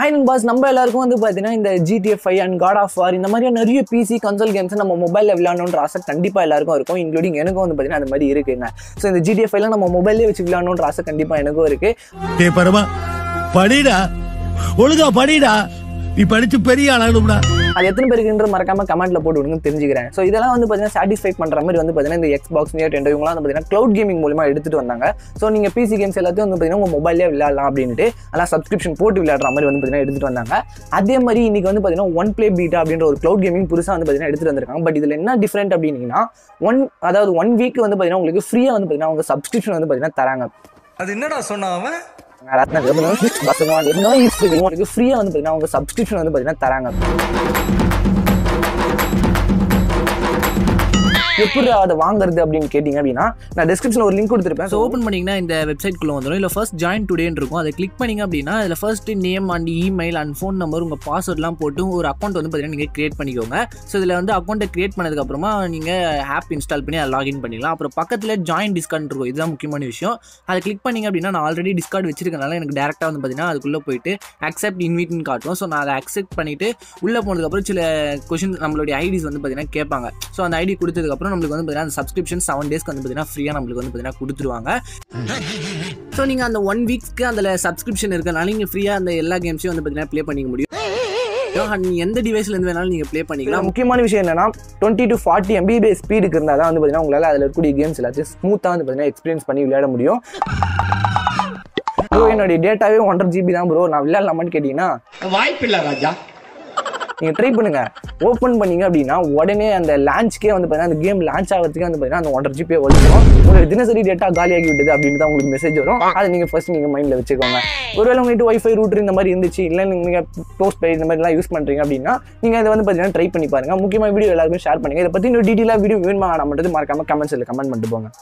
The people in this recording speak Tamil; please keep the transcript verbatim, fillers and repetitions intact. Hi boss, number ellarkum vandu pathina inda G T A five and God of War inda mariya nariya P C console games nama mobile la vilaanondra asa kandipa ellarkum irukum including enaku vandu pathina adu mari irukeenga so inda G T A five la nama mobile la vechi vilaanondra asa kandipa enaku irukku hey parama padida oluga padida நீ படிச்சு பெரிய ஆளாகணும்டா அது எத்தனை பேருக்குன்ற மறக்காம கமெண்ட்ல போட்டு விடுங்க தெரிஞ்சுக்கிறேன் சோ இதெல்லாம் வந்து பாத்தீங்கன்னா சாட்டிஸ்ஃபை பண்ற மாதிரி வந்து பாத்தீங்கன்னா இந்த Xbox Near ten இவங்கலாம் வந்து பாத்தீங்கன்னா cloud gaming மூலமா எடுத்துட்டு வந்தாங்க சோ நீங்க P C games எல்லாத்தையும் வந்து பாத்தீங்கன்னா உங்க மொபைல்ல விளையாடலாம் அப்படினுட்டு அத subscription போட்டு விளையாடுற மாதிரி வந்து பாத்தீங்கன்னா எடுத்துட்டு வந்தாங்க அதே மாதிரி இன்னைக்கு வந்து பாத்தீங்கன்னா one play beta அப்படின்ற ஒரு cloud gaming புதுசா வந்து பாத்தீங்கன்னா எடுத்துட்டு வந்திருக்காங்க பட் இதுல என்ன டிஃபரண்ட் அப்படினா one அதாவது one week வந்து பாத்தீங்கன்னா உங்களுக்கு ஃப்ரீயா வந்து பாத்தீங்கன்னா உங்க subscription வந்து பாத்தீங்கன்னா தராங்க அது என்னடா சொன்னா அவன் நாராத்னா கேமரா பசங்க வந்து நோ இஸ் உங்களுக்கு ஃப்ரீயா வந்து பாத்தீங்கன்னா உங்க சப்ஸ்கிரிப்ஷன் வந்து பாத்தீங்கன்னா தராங்க எப்படிடா அத வாங்குறது அப்படினு கேட்டிங்க அப்படினா நான் டிஸ்கிரிப்ஷன்ல ஒரு லிங்க் கொடுத்திருப்பேன் சோ ஓபன் பண்ணீங்கனா இந்த வெப்சைட் குள்ள வந்துரும் இல்ல ஃபர்ஸ்ட் ஜாயின் டுடே ன்னு இருக்கும் அத கிளிக் பண்ணீங்க அப்படினா அதுல first name and email and phone number உங்க பாஸ்வேர்ட்லாம் போட்டு ஒரு அக்கவுண்ட் வந்து பாத்தீங்கன்னா நீங்க கிரியேட் பண்ணிக்கோங்க சோ இதுல வந்து அக்கவுண்ட் கிரியேட் பண்ணதுக்கு அப்புறமா நீங்க ஆப் இன்ஸ்டால் பண்ணி அத லாகின் பண்ணிக்கலாம் அப்புறம் பக்கத்துல ஜாயின் டிஸ்கார்ட் இருக்கும் இதுதான் முக்கியமான விஷயம் அத கிளிக் பண்ணீங்க அப்படினா நான் ஆல்ரெடி டிஸ்கார்ட் வச்சிருக்கனால எனக்கு டைரக்டா வந்து பாத்தீங்கன்னா அதுக்குள்ள போயிடு அக்செப்ட் இன்வைட் ன்னு காட்டும் சோ நான் அத அக்செப்ட் பண்ணிட்டு உள்ள போனதுக்கு அப்புறம் சில क्वेश्चन நம்மளுடைய ஐடிஸ் வந்து பாத்தீங்கன்னா கேட்பாங்க சோ அந்த ஐடி கொடுத்ததுக்கு அப்புறம் நமக்கு வந்து பாத்தீங்கன்னா சப்ஸ்கிரிப்ஷன் seven டேஸ்க்கு வந்து பாத்தீங்கன்னா ஃப்ரீயா நமக்கு வந்து பாத்தீங்கன்னா கொடுத்துருவாங்க சோ நீங்க அந்த one வீக்ஸ்க்கு அந்த சப்ஸ்கிரிப்ஷன் இருக்கனால நீங்க ஃப்ரீயா அந்த எல்லா கேம்ஸையும் வந்து பாத்தீங்கன்னா ப்ளே பண்ணிக்க முடியும் நான் எந்த டிவைஸ்ல இருந்து வேணாலும் நீங்க ப்ளே பண்ணிக்கலாம் முக்கியமான விஷயம் என்னன்னா twenty to forty M B ஸ்பீடுக்கு இருந்தா தான் வந்து பாத்தீங்கன்னா உங்களால அதுல இருக்க கேம்ஸ் எல்லாத்தையும் ஸ்மூத்தா வந்து பாத்தீங்கன்னா எக்ஸ்பீரியன்ஸ் பண்ணி விளையாட முடியும் ப்ரோ என்னோட டேட்டாவே one hundred G B தான் ப்ரோ நான் விளையாடலாமான்னு கேட்டினா வாய்ப்பில்லை ராஜா நீங்க ட்ரை பண்ணுங்க ஓபன் பண்ணீங்க அப்படினா உடனே அந்த லான்ச்க்கே வந்து பாத்தீங்கன்னா அந்த கேம் லான்ச் ஆகிறதுக்கே வந்து பாத்தீங்கன்னா அந்த one hundred G B வந்துரும் உங்களுக்கு தினசரி டேட்டா காலியாகி விட்டது அப்படினு தான் உங்களுக்கு மெசேஜ் வரும் அதை நீங்க ஃபர்ஸ்ட் நீங்க மைண்ட்ல வச்சுக்கோங்க ஒருவேளை உங்ககிட்ட வைஃபை ரூட்டர் இந்த மாதிரி இருந்துச்சு இல்ல நீங்க போஸ்ட் பெய்ட் இந்த மாதிரி எல்லாம் யூஸ் பண்றீங்க அப்படினா நீங்க இத வந்து பாத்தீங்கன்னா ட்ரை பண்ணி பாருங்க முக்கியமா வீடியோ எல்லாரும் ஷேர் பண்ணுங்க இத பத்தி இன்னும் டீடைலா வீடியோ வேணுமா நான் மட்டும் மறக்காம கமெண்ட்ஸ்ல கமெண்ட் பண்ணிட்டு போங்க